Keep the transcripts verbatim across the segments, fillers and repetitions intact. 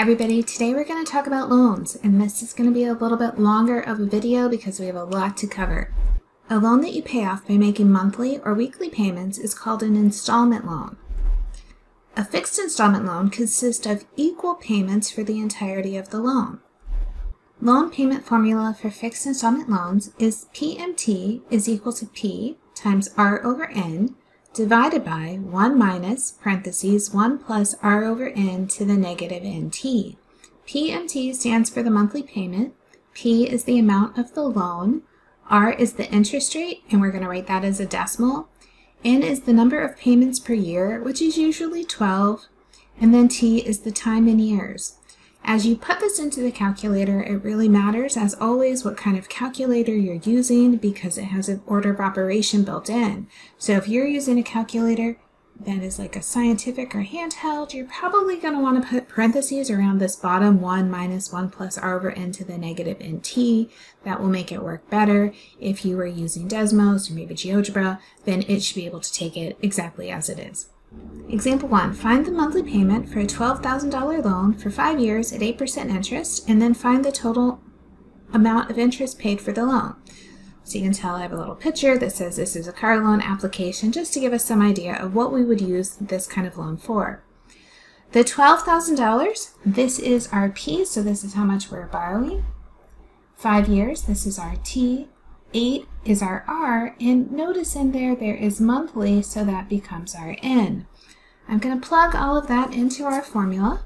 everybody, today we're going to talk about loans, and this is going to be a little bit longer of a video because we have a lot to cover. A loan that you pay off by making monthly or weekly payments is called an installment loan. A fixed installment loan consists of equal payments for the entirety of the loan. Loan payment formula for fixed installment loans is P M T is equal to P times R over N divided by one minus, parentheses, one plus R over N to the negative N T. P M T stands for the monthly payment, P is the amount of the loan, R is the interest rate, and we're going to write that as a decimal, N is the number of payments per year, which is usually twelve, and then T is the time in years. As you put this into the calculator, it really matters, as always, what kind of calculator you're using because it has an order of operation built in. So if you're using a calculator that is like a scientific or handheld, you're probably going to want to put parentheses around this bottom one minus one plus R over N to the negative N T. That will make it work better. If you were using Desmos or maybe GeoGebra, then it should be able to take it exactly as it is. Example one, find the monthly payment for a twelve thousand dollar loan for five years at eight percent interest, and then find the total amount of interest paid for the loan. So you can tell I have a little picture that says this is a car loan application, just to give us some idea of what we would use this kind of loan for. The twelve thousand dollars, this is our P, so this is how much we're borrowing. Five years, this is our T. eight is our R, and notice in there, there is monthly, so that becomes our N. I'm going to plug all of that into our formula.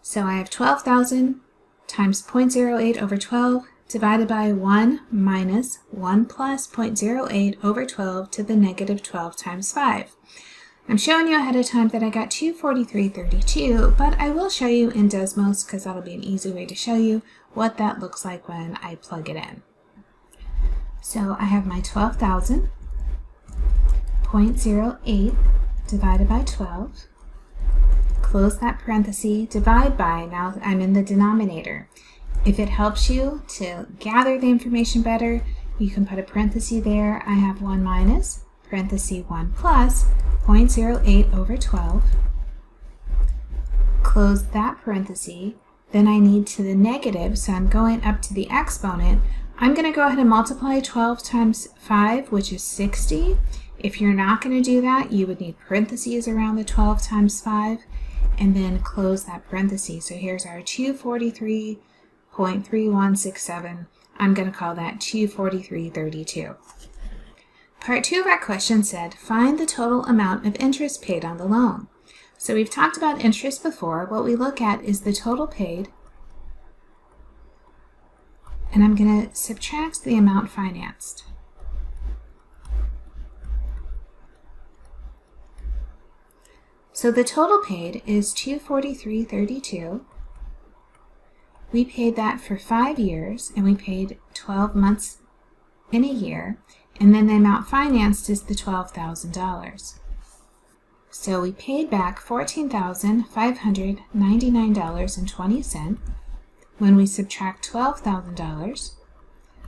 So I have twelve thousand times zero point zero eight over twelve divided by one minus one plus zero point zero eight over twelve to the negative twelve times five. I'm showing you ahead of time that I got two hundred forty-three dollars and thirty-two cents, but I will show you in Desmos because that'll be an easy way to show you what that looks like when I plug it in. So I have my twelve thousand, zero point zero eight divided by twelve, close that parenthesis, divide by, now I'm in the denominator. If it helps you to gather the information better, you can put a parenthesis there. I have one minus, parenthesis one plus, zero point zero eight over twelve, close that parenthesis, then I need to the negative, so I'm going up to the exponent. I'm going to go ahead and multiply twelve times five, which is sixty. If you're not going to do that, you would need parentheses around the twelve times five, and then close that parentheses. So here's our two hundred forty-three dollars and thirty-one cents. I'm going to call that two hundred forty-three dollars and thirty-two cents. Part two of our question said, find the total amount of interest paid on the loan. So we've talked about interest before. What we look at is the total paid, and I'm going to subtract the amount financed. So the total paid is two hundred forty-three dollars and thirty-two cents. We paid that for five years, and we paid twelve months in a year, and then the amount financed is the twelve thousand dollars. So we paid back fourteen thousand five hundred ninety-nine dollars and twenty cents. When we subtract twelve thousand dollars,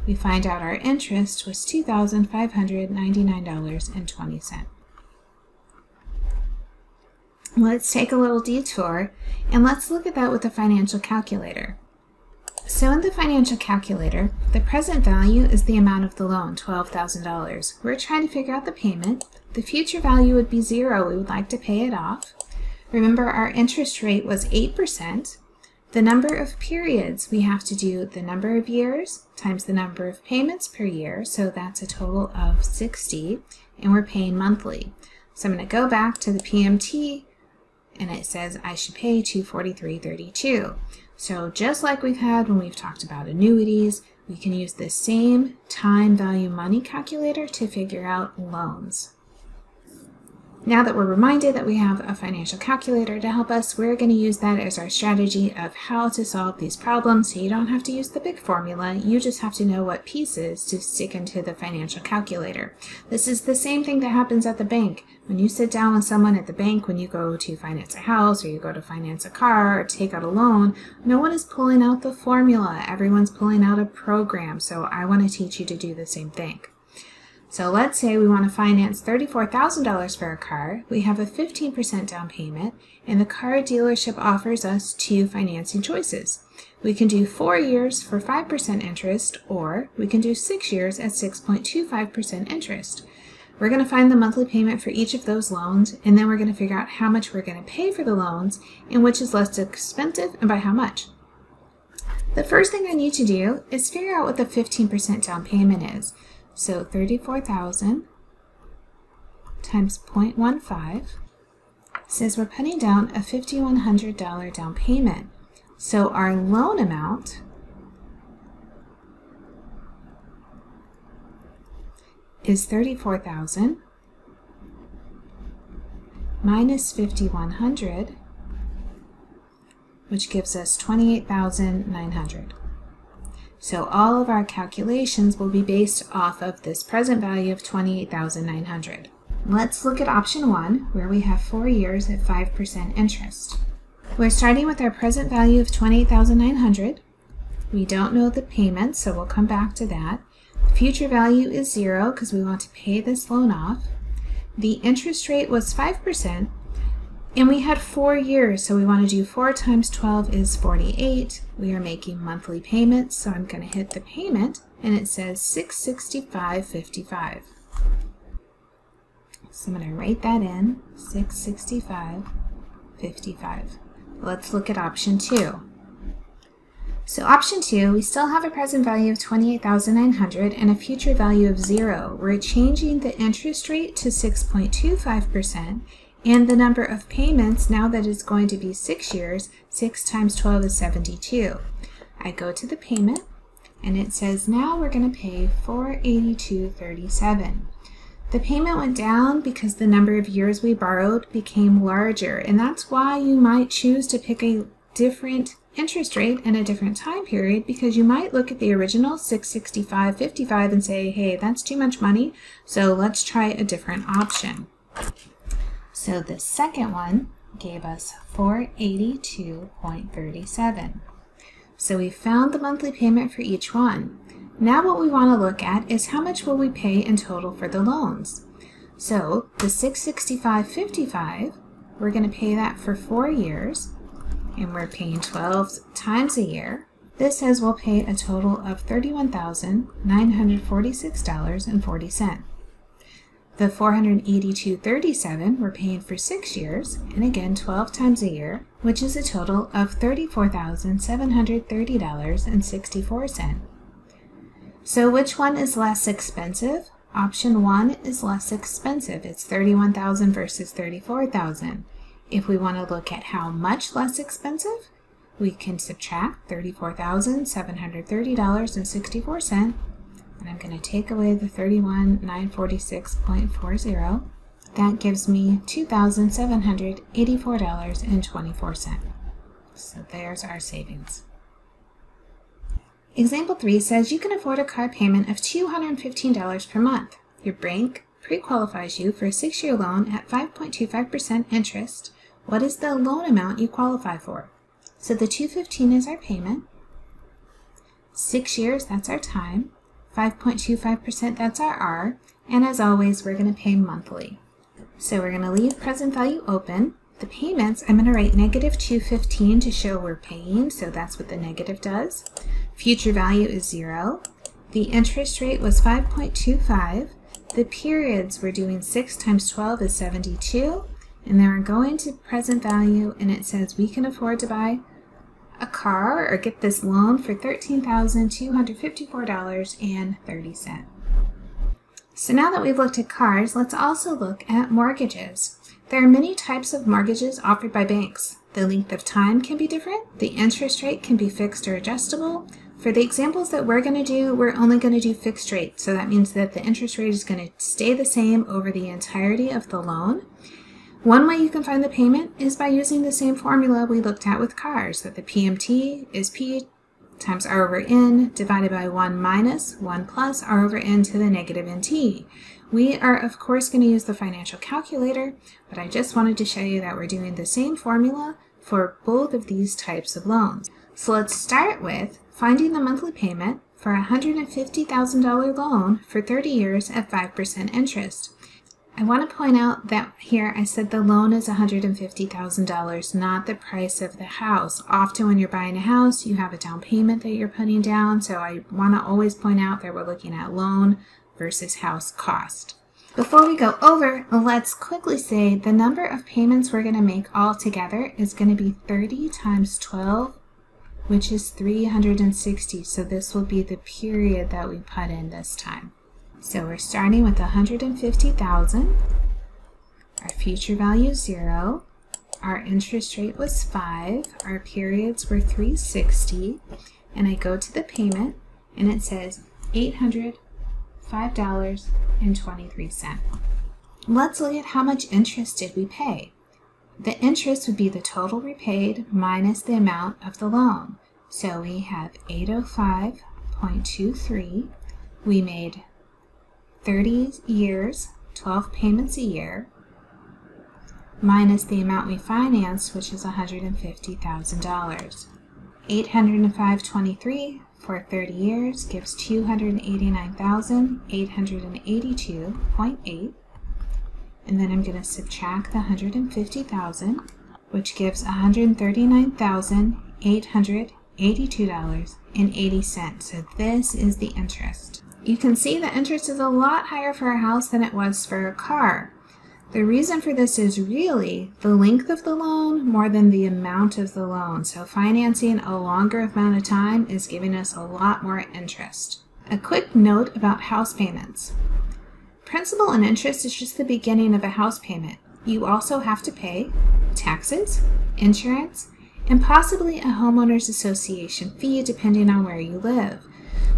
we find out our interest was two thousand five hundred ninety-nine dollars and twenty cents. Let's take a little detour and let's look at that with the financial calculator. So in the financial calculator, the present value is the amount of the loan, twelve thousand dollars. We're trying to figure out the payment. The future value would be zero. We would like to pay it off. Remember, our interest rate was eight percent. The number of periods, we have to do the number of years times the number of payments per year, so that's a total of sixty, and we're paying monthly. So I'm going to go back to the P M T, and it says I should pay two hundred forty-three dollars and thirty-two cents. So just like we've had when we've talked about annuities, we can use the same time value money calculator to figure out loans. Now that we're reminded that we have a financial calculator to help us, we're going to use that as our strategy of how to solve these problems, so you don't have to use the big formula, you just have to know what pieces to stick into the financial calculator. This is the same thing that happens at the bank. When you sit down with someone at the bank, when you go to finance a house, or you go to finance a car, or take out a loan, no one is pulling out the formula, everyone's pulling out a program, so I want to teach you to do the same thing. So let's say we want to finance thirty-four thousand dollars for a car, we have a fifteen percent down payment, and the car dealership offers us two financing choices. We can do four years for five percent interest, or we can do six years at six point two five percent interest. We're going to find the monthly payment for each of those loans, and then we're going to figure out how much we're going to pay for the loans, and which is less expensive, and by how much. The first thing I need to do is figure out what the fifteen percent down payment is. So thirty-four thousand times zero point one five says we're putting down a five thousand one hundred dollars down payment. So our loan amount is thirty-four thousand minus five thousand one hundred, which gives us twenty-eight thousand nine hundred. So all of our calculations will be based off of this present value of twenty-eight thousand nine hundred. Let's look at option one, where we have four years at five percent interest. We're starting with our present value of twenty-eight thousand nine hundred. We don't know the payments, so we'll come back to that. The future value is zero because we want to pay this loan off. The interest rate was five percent, and we had four years, so we want to do four times twelve is forty-eight. We are making monthly payments, so I'm going to hit the payment, and it says six hundred sixty-five dollars and fifty-five cents. So I'm going to write that in, six hundred sixty-five dollars and fifty-five cents. Let's look at option two. So option two, we still have a present value of twenty-eight thousand nine hundred dollars and a future value of zero. We're changing the interest rate to six point two five percent. And the number of payments, now that it's going to be six years, six times twelve is seventy-two. I go to the payment, and it says now we're going to pay four hundred eighty-two dollars and thirty-seven cents. The payment went down because the number of years we borrowed became larger, and that's why you might choose to pick a different interest rate and a different time period, because you might look at the original six hundred sixty-five dollars and fifty-five cents and say, hey, that's too much money, so let's try a different option. So the second one gave us four hundred eighty-two dollars and thirty-seven cents. So we found the monthly payment for each one. Now what we want to look at is how much will we pay in total for the loans. So the six hundred sixty-five dollars and fifty-five cents, we're going to pay that for four years, and we're paying twelve times a year. This says we'll pay a total of thirty-one thousand nine hundred forty-six dollars and forty cents. The four hundred eighty-two dollars and thirty-seven cents we're paying for six years, and again twelve times a year, which is a total of thirty-four thousand seven hundred thirty dollars and sixty-four cents. So which one is less expensive? Option one is less expensive. It's thirty-one thousand dollars versus thirty-four thousand dollars. If we want to look at how much less expensive, we can subtract thirty-four thousand seven hundred thirty dollars and sixty-four cents. And I'm going to take away the thirty-one thousand nine hundred forty-six dollars and forty cents. That gives me two thousand seven hundred eighty-four dollars and twenty-four cents. So there's our savings. Example three says you can afford a car payment of two hundred fifteen dollars per month. Your bank pre-qualifies you for a six-year loan at five point two five percent interest. What is the loan amount you qualify for? So the two hundred fifteen dollars is our payment. Six years, that's our time. five point two five percent, that's our R, and as always, we're going to pay monthly. So we're going to leave present value open. The payments, I'm going to write negative two hundred fifteen to show we're paying, so that's what the negative does. Future value is zero. The interest rate was five point two five. The periods, we're doing six times twelve is seventy-two, and then we're going to present value, and it says we can afford to buy a car or get this loan for thirteen thousand two hundred fifty-four dollars and thirty cents. So now that we've looked at cars, let's also look at mortgages. There are many types of mortgages offered by banks. The length of time can be different, the interest rate can be fixed or adjustable. For the examples that we're going to do, we're only going to do fixed rate, so that means that the interest rate is going to stay the same over the entirety of the loan. One way you can find the payment is by using the same formula we looked at with cars, that the P M T is P times R over N divided by one minus one plus R over N to the negative N T. We are, of course, going to use the financial calculator, but I just wanted to show you that we're doing the same formula for both of these types of loans. So let's start with finding the monthly payment for a one hundred fifty thousand dollar loan for thirty years at five percent interest. I want to point out that here I said the loan is one hundred fifty thousand dollars, not the price of the house. Often when you're buying a house, you have a down payment that you're putting down, so I want to always point out that we're looking at loan versus house cost. Before we go over, let's quickly say the number of payments we're going to make all together is going to be thirty times twelve, which is three hundred sixty. So this will be the period that we put in this time. So we're starting with one hundred fifty thousand dollars, our future value zero, our interest rate was five, our periods were three hundred sixty, and I go to the payment and it says eight hundred five dollars and twenty-three cents. Let's look at how much interest did we pay. The interest would be the total repaid minus the amount of the loan. So we have eight hundred five point two three. We made thirty years, twelve payments a year, minus the amount we financed, which is one hundred fifty thousand dollars. eight hundred five dollars and twenty-three cents for thirty years gives two hundred eighty-nine thousand eight hundred eighty-two dollars and eighty cents. And then I'm going to subtract the one hundred fifty thousand dollars, which gives one hundred thirty-nine thousand eight hundred eighty-two dollars and eighty cents. So this is the interest. You can see the interest is a lot higher for a house than it was for a car. The reason for this is really the length of the loan more than the amount of the loan. So financing a longer amount of time is giving us a lot more interest. A quick note about house payments. Principal and interest is just the beginning of a house payment. You also have to pay taxes, insurance, and possibly a homeowners association fee depending on where you live.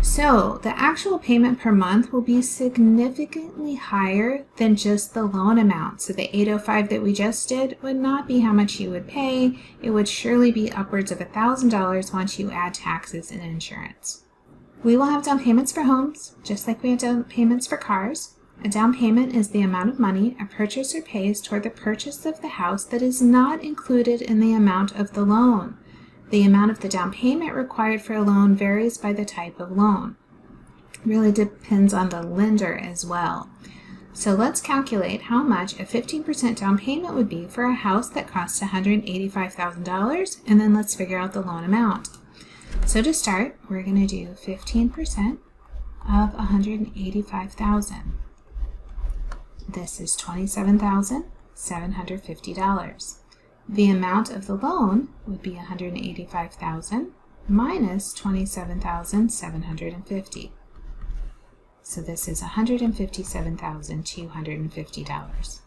So the actual payment per month will be significantly higher than just the loan amount. So the eight hundred five that we just did would not be how much you would pay. It would surely be upwards of one thousand dollars once you add taxes and insurance. We will have down payments for homes, just like we have down payments for cars. A down payment is the amount of money a purchaser pays toward the purchase of the house that is not included in the amount of the loan. The amount of the down payment required for a loan varies by the type of loan. It really depends on the lender as well. So let's calculate how much a fifteen percent down payment would be for a house that costs one hundred eighty-five thousand dollars, and then let's figure out the loan amount. So to start, we're going to do fifteen percent of one hundred eighty-five thousand dollars. This is twenty-seven thousand seven hundred fifty dollars. The amount of the loan would be one hundred eighty-five thousand dollars minus twenty-seven thousand seven hundred fifty dollars. So this is one hundred fifty-seven thousand two hundred fifty dollars.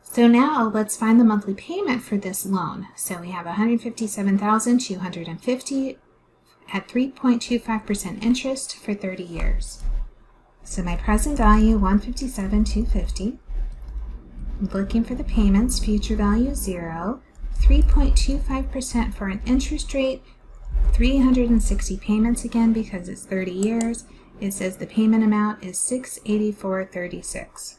So now let's find the monthly payment for this loan. So we have one hundred fifty-seven thousand two hundred fifty dollars at three point two five percent interest for thirty years. So my present value, one hundred fifty-seven thousand two hundred fifty dollars. Looking for the payments, future value zero, three point two five percent for an interest rate, three hundred sixty payments again because it's thirty years. It says the payment amount is six hundred eighty-four dollars and thirty-six cents.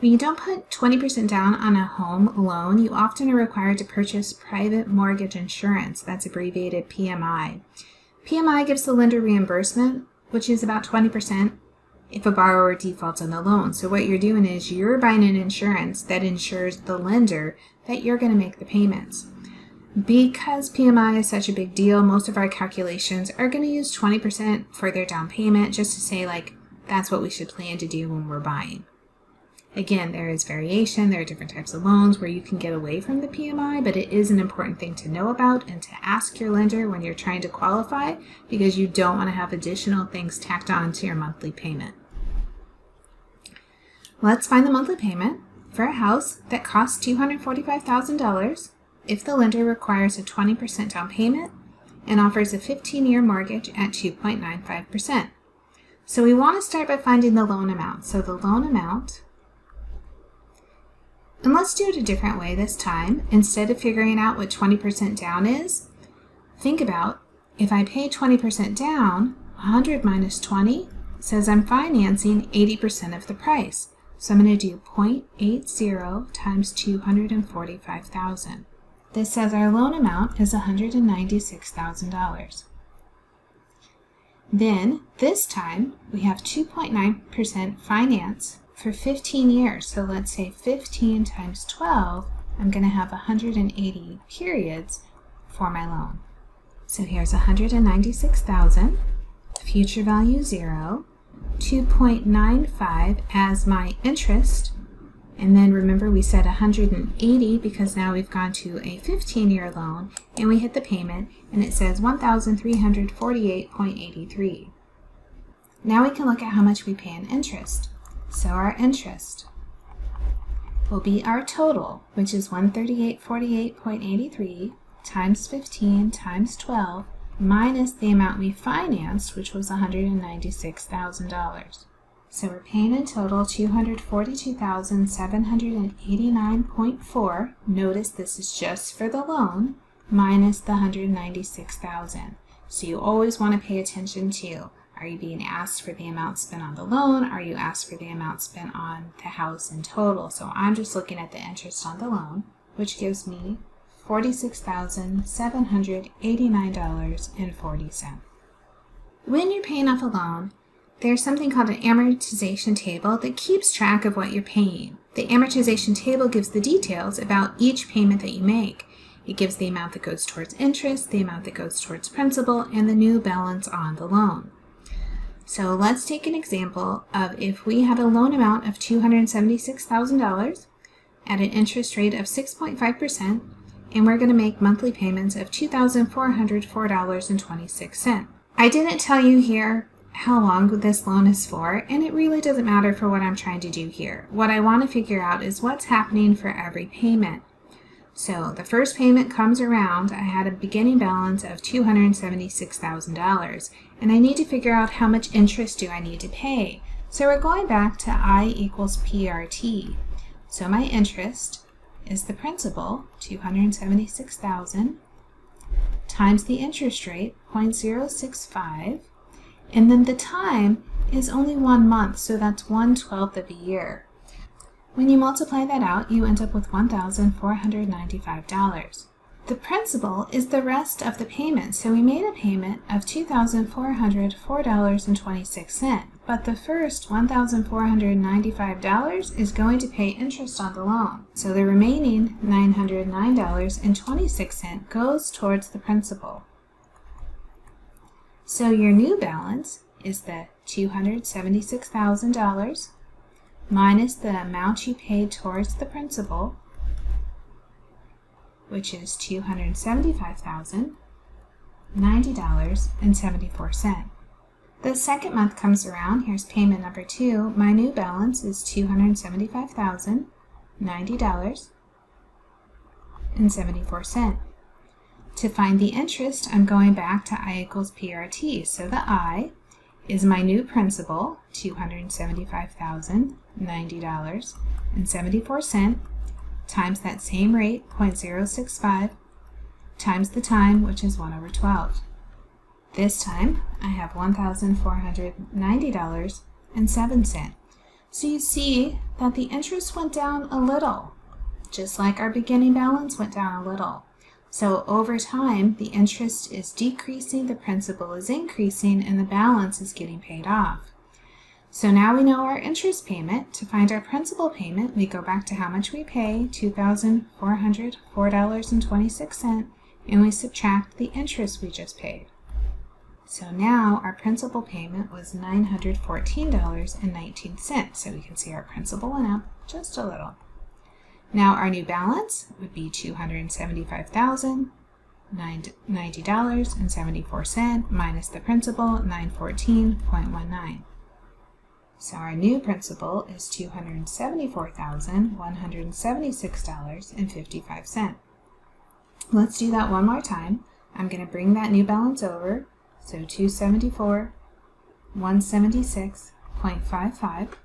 When you don't put twenty percent down on a home loan, you often are required to purchase private mortgage insurance. That's abbreviated P M I. P M I gives the lender reimbursement, which is about twenty percent. If a borrower defaults on the loan. So what you're doing is you're buying an insurance that insures the lender that you're going to make the payments. Because P M I is such a big deal, most of our calculations are going to use twenty percent for their down payment just to say, like, that's what we should plan to do when we're buying. Again, there is variation. There are different types of loans where you can get away from the P M I, but it is an important thing to know about and to ask your lender when you're trying to qualify, because you don't want to have additional things tacked on to your monthly payment. Let's find the monthly payment for a house that costs two hundred forty-five thousand dollars if the lender requires a twenty percent down payment and offers a fifteen-year mortgage at two point nine five percent. So we want to start by finding the loan amount. So the loan amount, and let's do it a different way this time. Instead of figuring out what twenty percent down is, think about if I pay twenty percent down, one hundred minus twenty says I'm financing eighty percent of the price. So I'm going to do zero point eight zero times two hundred forty-five thousand. This says our loan amount is one hundred ninety-six thousand dollars. Then this time we have two point nine percent finance for fifteen years. So let's say fifteen times twelve, I'm going to have one hundred eighty periods for my loan. So here's one hundred ninety-six thousand, future value zero, two point nine five as my interest, and then remember we said one hundred eighty because now we've gone to a fifteen year loan, and we hit the payment and it says one thousand three hundred forty-eight dollars and eighty-three cents. Now we can look at how much we pay in interest. So our interest will be our total, which is one hundred thirty-eight dollars and forty-eight cents and eighty-three cents times fifteen times twelve minus the amount we financed, which was one hundred ninety-six thousand dollars. So we're paying in total two hundred forty-two thousand seven hundred eighty-nine dollars and four cents. Notice this is just for the loan, minus the one hundred ninety-six thousand dollars. So you always want to pay attention to, are you being asked for the amount spent on the loan? Are you asked for the amount spent on the house in total? So I'm just looking at the interest on the loan, which gives me forty-six thousand seven hundred eighty-nine dollars and forty cents. When you're paying off a loan, there's something called an amortization table that keeps track of what you're paying. The amortization table gives the details about each payment that you make. It gives the amount that goes towards interest, the amount that goes towards principal, and the new balance on the loan. So let's take an example of if we had a loan amount of two hundred seventy-six thousand dollars at an interest rate of six point five percent, and we're going to make monthly payments of two thousand four hundred four dollars and twenty-six cents. I didn't tell you here how long this loan is for, and it really doesn't matter for what I'm trying to do here. What I want to figure out is what's happening for every payment. So the first payment comes around, I had a beginning balance of two hundred seventy-six thousand dollars, and I need to figure out how much interest do I need to pay. So we're going back to I equals P R T. So my interest is the principal, two hundred seventy-six thousand dollars, times the interest rate, zero point zero six five, and then the time is only one month, so that's one twelfth of a year. When you multiply that out, you end up with one thousand four hundred ninety-five dollars. The principal is the rest of the payment, so we made a payment of two thousand four hundred four dollars and twenty-six cents, but the first one thousand four hundred ninety-five dollars is going to pay interest on the loan. So the remaining nine hundred nine dollars and twenty-six cents goes towards the principal. So your new balance is the two hundred seventy-six thousand dollars minus the amount you paid towards the principal, which is two hundred seventy-five thousand ninety dollars and seventy-four cents. The second month comes around, here's payment number two, my new balance is two hundred seventy-five thousand ninety dollars and seventy-four cents. To find the interest, I'm going back to I equals P R T. So the I is my new principal, two hundred seventy-five thousand ninety dollars and seventy-four cents, times that same rate, zero point zero six five, times the time, which is one over twelve. This time, I have one thousand four hundred ninety dollars and seven cents. So you see that the interest went down a little, just like our beginning balance went down a little. So over time, the interest is decreasing, the principal is increasing, and the balance is getting paid off. So now we know our interest payment. To find our principal payment, we go back to how much we pay, two thousand four hundred four dollars and twenty-six cents, and we subtract the interest we just paid. So now our principal payment was nine hundred fourteen dollars and nineteen cents. So we can see our principal went up just a little. Now our new balance would be two hundred seventy-five thousand ninety dollars and seventy-four cents minus the principal, nine hundred fourteen dollars and nineteen cents. So our new principal is two hundred seventy-four thousand one hundred seventy-six dollars and fifty-five cents. Let's do that one more time. I'm going to bring that new balance over. So two hundred seventy-four thousand one hundred seventy-six dollars and fifty-five cents.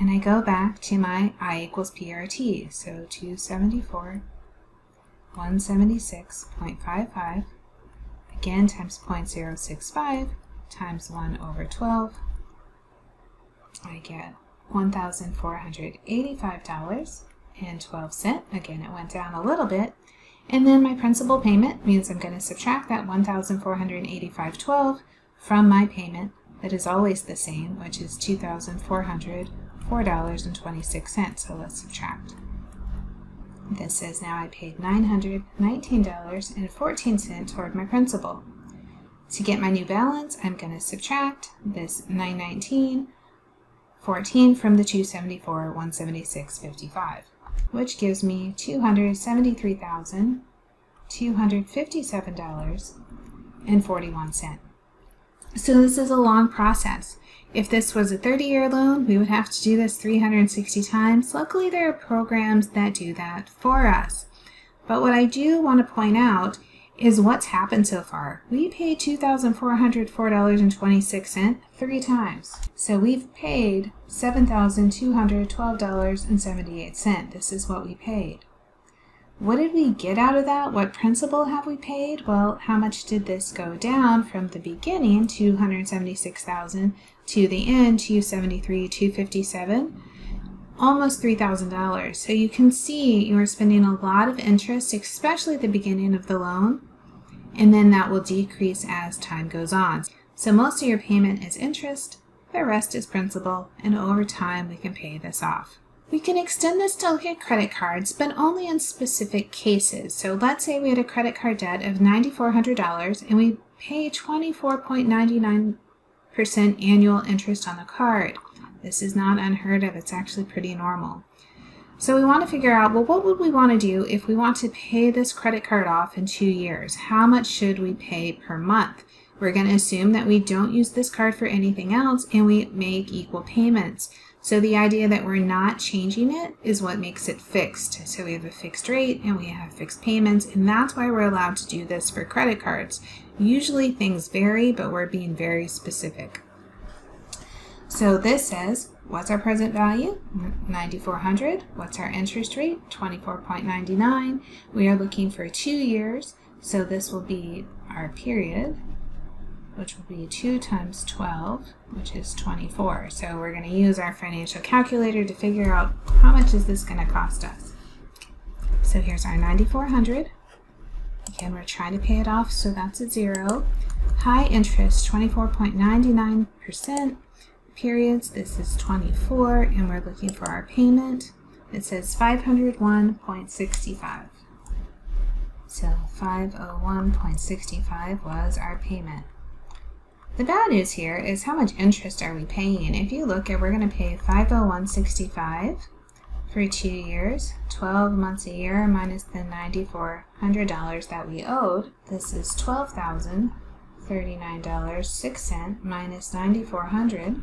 And I go back to my I equals P R T, so two hundred seventy-four thousand one hundred seventy-six dollars and fifty-five cents, again times zero point zero six five, times one over twelve, I get one thousand four hundred eighty-five dollars and twelve cents, again it went down a little bit, and then my principal payment means I'm going to subtract that one thousand four hundred eighty-five dollars and twelve cents from my payment that is always the same, which is two thousand four hundred four dollars and twenty-six cents. So let's subtract. This says now I paid nine hundred nineteen dollars and fourteen cents toward my principal. To get my new balance, I'm going to subtract this nine hundred nineteen dollars and fourteen cents from the two hundred seventy-four dollars and one hundred seventy-six dollars and fifty-five cents, which gives me two hundred seventy-three thousand two hundred fifty-seven dollars and forty-one cents. So this is a long process. If this was a thirty-year loan, we would have to do this three hundred sixty times. Luckily, there are programs that do that for us. But what I do want to point out is what's happened so far. We paid two thousand four hundred four dollars and twenty-six cents three times. So we've paid seven thousand two hundred twelve dollars and seventy-eight cents. This is what we paid. What did we get out of that? What principal have we paid? Well, how much did this go down from the beginning, two hundred seventy-six thousand, to the end, two hundred seventy-three thousand two hundred fifty-seven? Almost three thousand dollars. So you can see you are spending a lot of interest, especially at the beginning of the loan, and then that will decrease as time goes on. So most of your payment is interest, the rest is principal, and over time we can pay this off. We can extend this to look at credit cards, but only in specific cases. So let's say we had a credit card debt of nine thousand four hundred dollars and we pay twenty-four point nine nine percent annual interest on the card. This is not unheard of, it's actually pretty normal. So we want to figure out, well, what would we want to do if we want to pay this credit card off in two years? How much should we pay per month? We're going to assume that we don't use this card for anything else and we make equal payments. So the idea that we're not changing it is what makes it fixed. So we have a fixed rate and we have fixed payments, and that's why we're allowed to do this for credit cards. Usually things vary, but we're being very specific. So this says, what's our present value? nine thousand four hundred dollars. What's our interest rate? twenty-four point nine nine. We are looking for two years, so this will be our period, which will be two times twelve, which is twenty-four. So we're going to use our financial calculator to figure out how much is this going to cost us. So here's our nine thousand four hundred dollars. Again, we're trying to pay it off, so that's a zero. High interest, twenty-four point nine nine percent. Periods, this is twenty-four, and we're looking for our payment. It says five hundred one dollars and sixty-five cents. So five hundred one dollars and sixty-five cents was our payment. The bad news here is how much interest are we paying? If you look at, we're going to pay five hundred one dollars and sixty-five cents for two years, twelve months a year, minus the nine thousand four hundred dollars that we owed. This is twelve thousand thirty-nine dollars and six cents minus nine thousand four hundred dollars.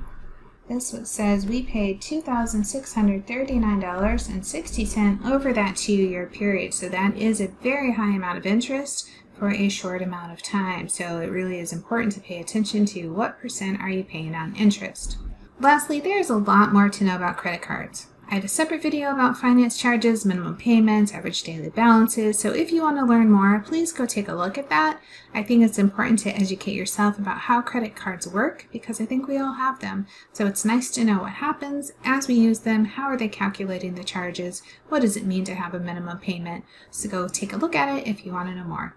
This says we paid two thousand six hundred thirty-nine dollars and sixty cents over that two-year period. So that is a very high amount of interest for a short amount of time. So it really is important to pay attention to what percent are you paying on interest. Lastly, there's a lot more to know about credit cards. I have a separate video about finance charges, minimum payments, average daily balances, so if you want to learn more, please go take a look at that. I think it's important to educate yourself about how credit cards work, because I think we all have them. So it's nice to know what happens as we use them, how are they calculating the charges, what does it mean to have a minimum payment. So go take a look at it if you want to know more.